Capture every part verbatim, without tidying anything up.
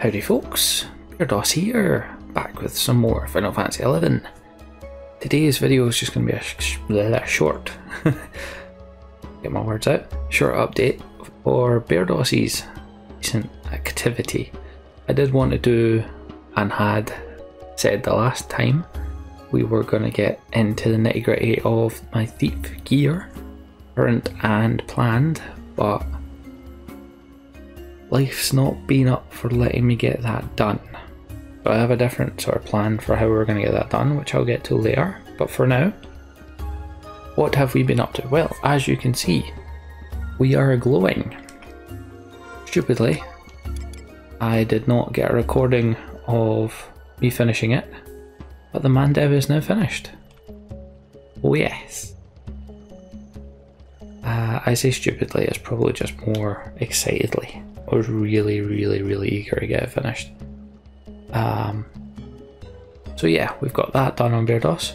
Howdy folks, Beardos here, back with some more Final Fantasy eleven. Today's video is just going to be a sh bleh, short, get my words out, short update for Beardos's recent activity. I did want to do, and had said the last time, we were going to get into the nitty gritty of my thief gear, current and planned, but life's not been up for letting me get that done. So I have a different sort of plan for how we're going to get that done, which I'll get to later. But for now, what have we been up to? Well, as you can see, we are glowing. Stupidly, I did not get a recording of me finishing it, but the Mandau is now finished. Oh yes. Uh, I say stupidly, it's probably just more excitedly. I was really, really, really eager to get it finished. Um, so yeah, we've got that done on Beardos.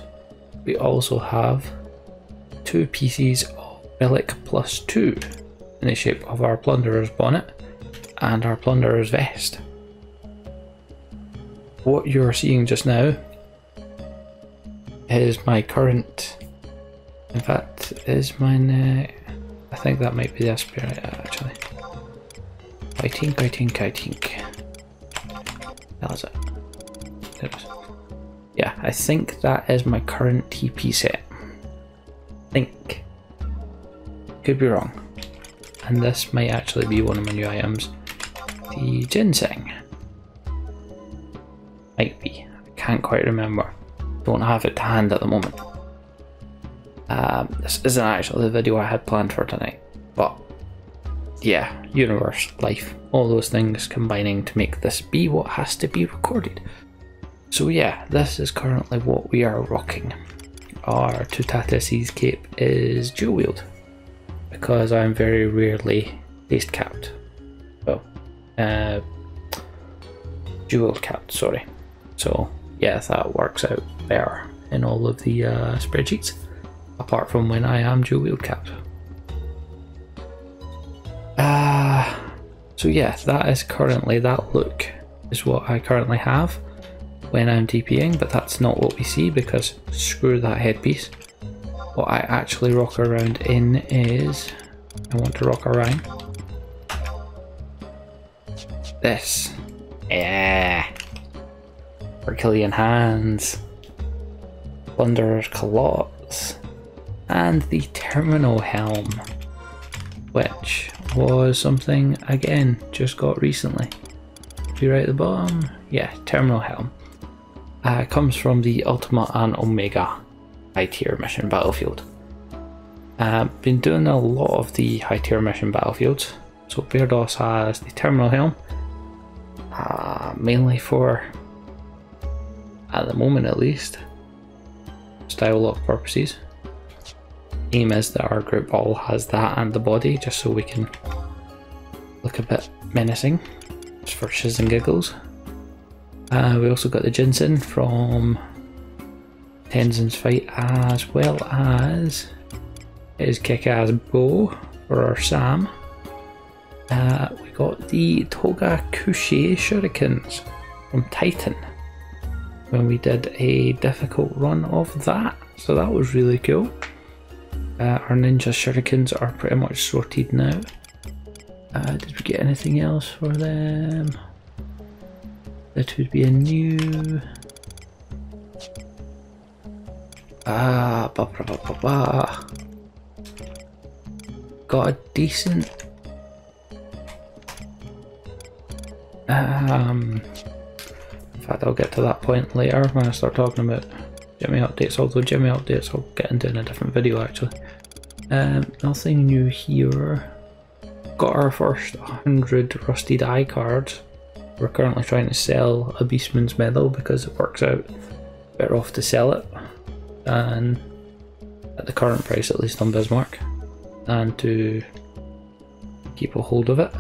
We also have two pieces of Relic plus two in the shape of our plunderer's bonnet and our plunderer's vest. What you're seeing just now is my current, in fact, is my, I think that might be the aspir actually. I think, I think, I think. That was it. There it is. Yeah, I think that is my current T P set. I think. Could be wrong. And this might actually be one of my new items. The ginseng. Might be. I can't quite remember. Don't have it to hand at the moment. Um, this isn't actually the video I had planned for tonight, but yeah, universe, life, all those things combining to make this be what has to be recorded. So yeah, this is currently what we are rocking. Our Tutatis' cape is dual wield, because I'm very rarely faced capped. Well, uh, dual capped, sorry. So yeah, that works out better in all of the uh, spreadsheets, apart from when I am dual wield capped. Uh, so yeah, that is currently, that look is what I currently have when I'm TPing, but that's not what we see because screw that headpiece. What I actually rock around in is, I want to rock around this. Yeah, Herculean hands, plunderer's clots, and the Terminal Helm, which was something, again, just got recently. Be right at the bottom. Yeah, Terminal Helm. Uh, comes from the Ultima and Omega high tier mission battlefield. Uh, been doing a lot of the high tier mission battlefields. So Beardos has the Terminal Helm, uh, mainly for, at the moment at least, style lock purposes. Aim is that our group all has that and the body, just so we can look a bit menacing, just for shiz and giggles. Uh, we also got the ginseng from Tenzen's fight, as well as his kick-ass bow for our Sam. Uh, we got the Togakushi shurikens from Titan when we did a difficult run of that, so that was really cool. Uh, our ninja shurikens are pretty much sorted now. Uh, did we get anything else for them? That would be a new... Ah, ba ba ba ba ba. Got a decent... Um, in fact, I'll get to that point later when I start talking about Jimmy updates, although Jimmy updates I'll get into in a different video actually. Um, nothing new here. Got our first one hundred rusted eye cards. We're currently trying to sell a Beastman's medal because it works out better off to sell it, and at the current price at least on Bismarck, and to keep a hold of it,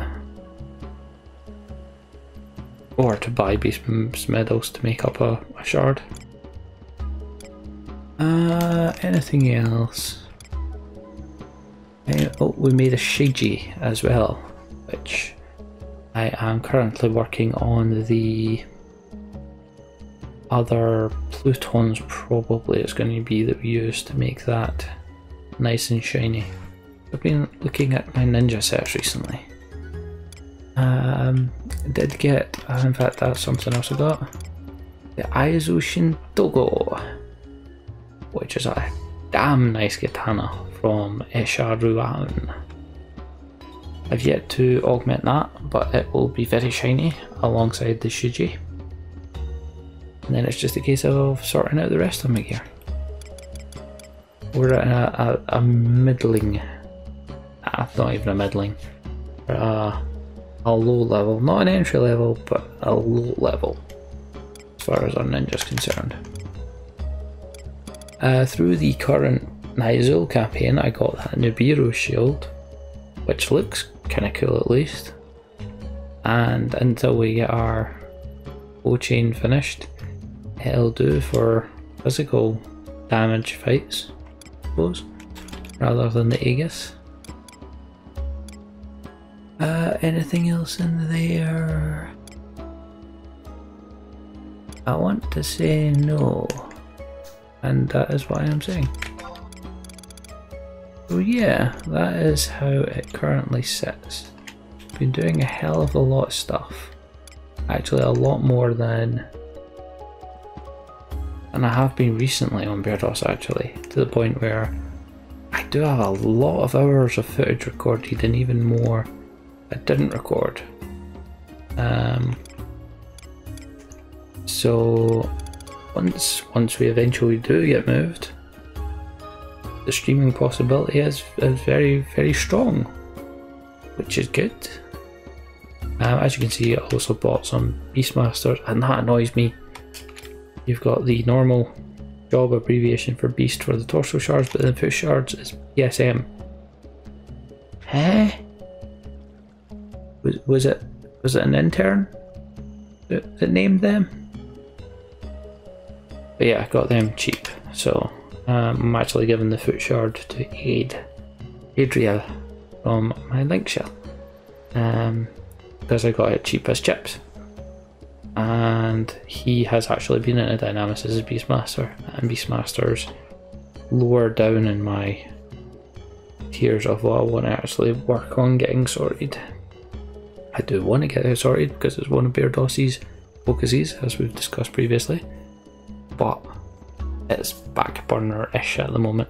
or to buy Beastman's medals to make up a, a shard. Uh, anything else? Uh, oh, we made a Shiji as well, which I am currently working on the other Plutons, probably it's going to be that we use to make that nice and shiny. I've been looking at my ninja sets recently. Um, did get, uh, in fact that's something else I got. The Aizoshin Dogo, which is a damn nice katana from Esher Ruan. I've yet to augment that, but it will be very shiny alongside the Shuji. And then it's just a case of sorting out the rest of my gear. We're at a, a, a middling, nah, not even a middling, we're at a, a low level, not an entry level, but a low level as far as our ninja's concerned. Uh, through the current Nizul campaign I got that Nibiru shield, which looks kinda cool at least, and until we get our O-chain finished it'll do for physical damage fights, I suppose, rather than the Aegis. Uh, anything else in there? I want to say no, and that is what I am saying. So yeah, that is how it currently sits. Been doing a hell of a lot of stuff. Actually a lot more than and I have been recently on Beardos, actually, to the point where I do have a lot of hours of footage recorded and even more I didn't record. Um, so once once we eventually do get moved, the streaming possibility is, is very, very strong, which is good. Um, as you can see, I also bought some Beastmasters, and that annoys me. You've got the normal job abbreviation for Beast for the torso shards, but then foot shards is B S M. Huh? Was, was it was it an intern that, that named them? But yeah, I got them cheap, so. Um, I'm actually giving the foot shard to Aid, Adria from my link shell, um, because I got it cheap as chips, and he has actually been in a Dynamis as a Beastmaster, and Beastmasters lower down in my tiers of what I want to actually work on getting sorted. I do want to get it sorted because it's one of Beardos' focuses, as we've discussed previously, but it's back burner-ish at the moment.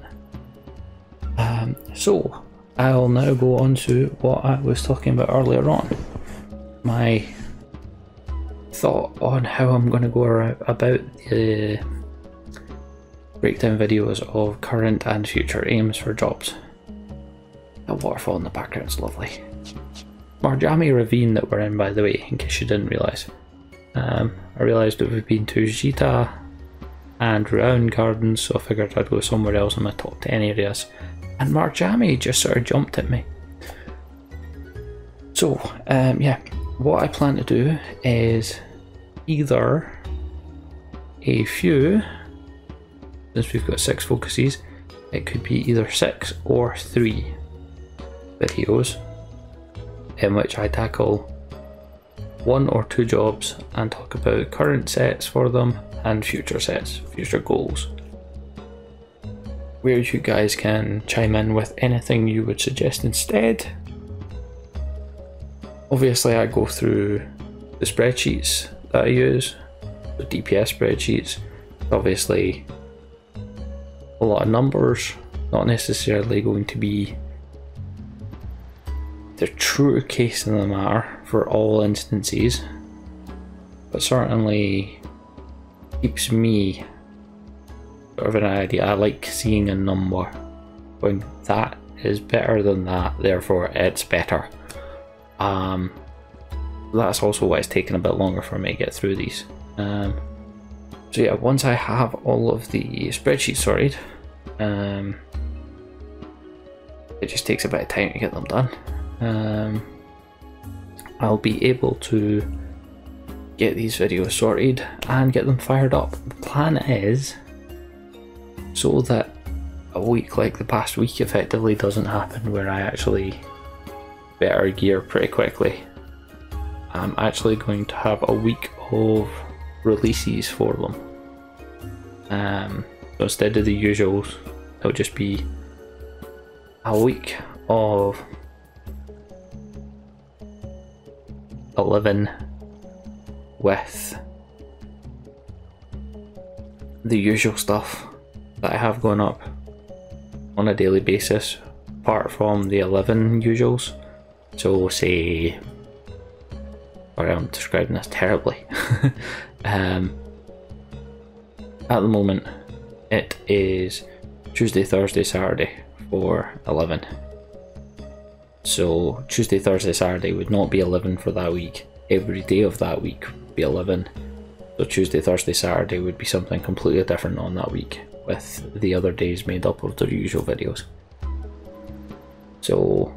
Um, so I'll now go on to what I was talking about earlier on. My thought on how I'm going to go about the breakdown videos of current and future aims for jobs. That waterfall in the background's lovely. Marjami Ravine that we're in, by the way, in case you didn't realise. Um, I realised that we've been to Jita and Round Gardens, so I figured I'd go somewhere else in my top ten areas, and Marjami just sort of jumped at me. So um, yeah, what I plan to do is either a few, since we've got six focuses, it could be either six or three videos in which I tackle one or two jobs and talk about current sets for them and future sets, future goals, where you guys can chime in with anything you would suggest instead. Obviously I go through the spreadsheets that I use, the D P S spreadsheets, obviously a lot of numbers, not necessarily going to be the true case of the matter for all instances, but certainly keeps me sort of an idea. I like seeing a number going, that is better than that, therefore it's better. Um, that's also why it's taken a bit longer for me to get through these. Um, so yeah, once I have all of the spreadsheets sorted, um, it just takes a bit of time to get them done. Um, I'll be able to get these videos sorted and get them fired up. The plan is so that a week like the past week effectively doesn't happen, where I actually better gear pretty quickly I'm actually going to have a week of releases for them. Um, so instead of the usuals, it'll just be a week of eleven with the usual stuff that I have going up on a daily basis, apart from the eleven usuals. So say, or I'm describing this terribly. um, at the moment it is Tuesday, Thursday, Saturday for eleven. So Tuesday, Thursday, Saturday would not be eleven for that week. Every day of that week would be eleven. So Tuesday, Thursday, Saturday would be something completely different on that week, with the other days made up of the usual videos. So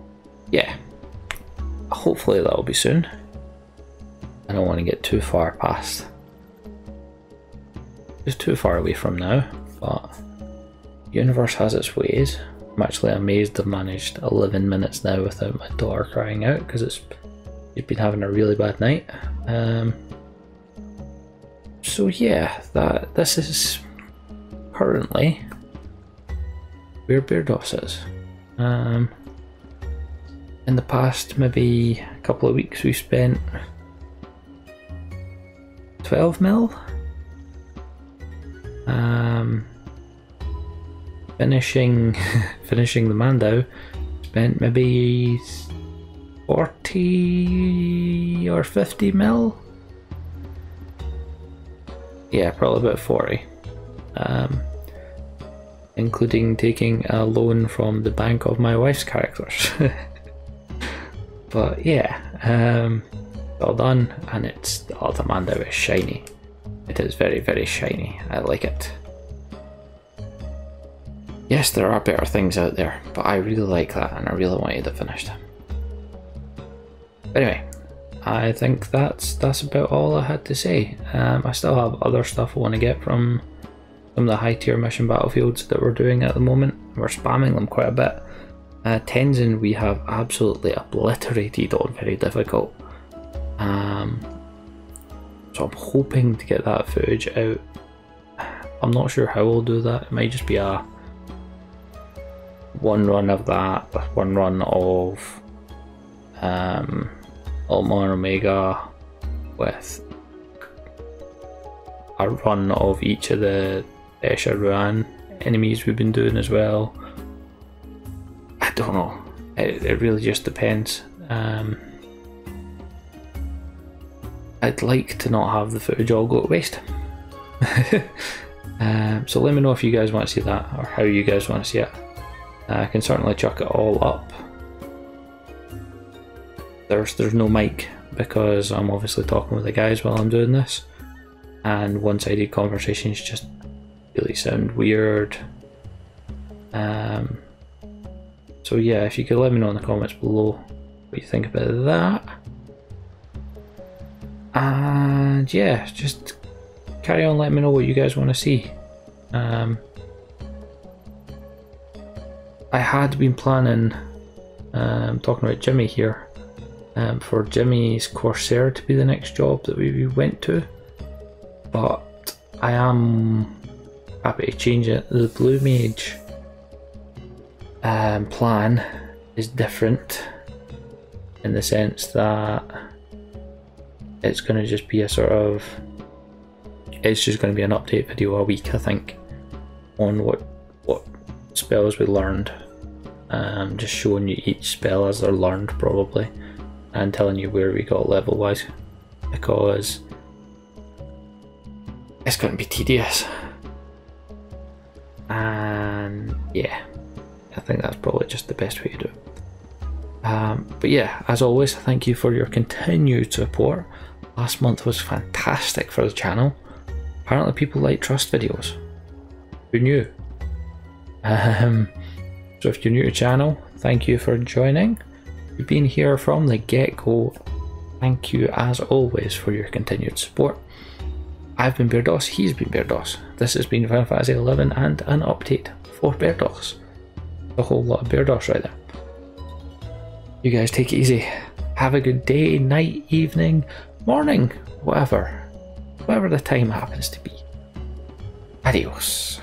yeah, hopefully that'll be soon. I don't want to get too far past, it's too far away from now, but the universe has its ways. I'm actually amazed I've managed eleven minutes now without my daughter crying out, because it's she's been having a really bad night. Um, so yeah, that this is currently where Beardos is. Um, in the past maybe a couple of weeks we spent twelve mil. Um, finishing finishing the Mandau, spent maybe forty or fifty mil. Yeah, probably about forty. Um, including taking a loan from the bank of my wife's characters. But yeah, um, well done, and it's oh, the Mandau is shiny. It is very, very shiny. I like it. Yes, there are better things out there, but I really like that, and I really wanted it finished. Anyway, I think that's that's about all I had to say. Um, I still have other stuff I want to get from some of the high tier mission battlefields that we're doing at the moment. We're spamming them quite a bit. Uh, Tenzen we have absolutely obliterated on very difficult. Um, so I'm hoping to get that footage out. I'm not sure how I'll do that. It might just be a one run of that, one run of um, Altmar Omega with a run of each of the Esher Ruan enemies we've been doing as well. I don't know. It, it really just depends. Um, I'd like to not have the footage all go to waste. um, so let me know if you guys want to see that, or how you guys want to see it. I can certainly chuck it all up. There's there's no mic because I'm obviously talking with the guys while I'm doing this, and one-sided conversations just really sound weird. Um, so yeah, if you could let me know in the comments below what you think about that. And yeah, just carry on, let me know what you guys want to see. Um, I had been planning, um, talking about Jimmy here, um, for Jimmy's Corsair to be the next job that we went to, but I am happy to change it. The Blue Mage um, plan is different in the sense that it's going to just be a sort of, it's just going to be an update video a week, I think, on what what spells we learned. Um, just showing you each spell as they're learned, probably, and telling you where we got level wise, because it's going to be tedious. And yeah, I think that's probably just the best way to do it. Um, but yeah, as always, thank you for your continued support. Last month was fantastic for the channel. Apparently people like trust videos. Who knew? Um, so if you're new to the channel, thank you for joining. You've been here from the get-go. Thank you as always for your continued support. I've been Beardos, he's been Beardos. This has been Final Fantasy eleven and an update for Beardos. A whole lot of Beardos right there. You guys take it easy. Have a good day, night, evening, morning, whatever. Whatever the time happens to be. Adios.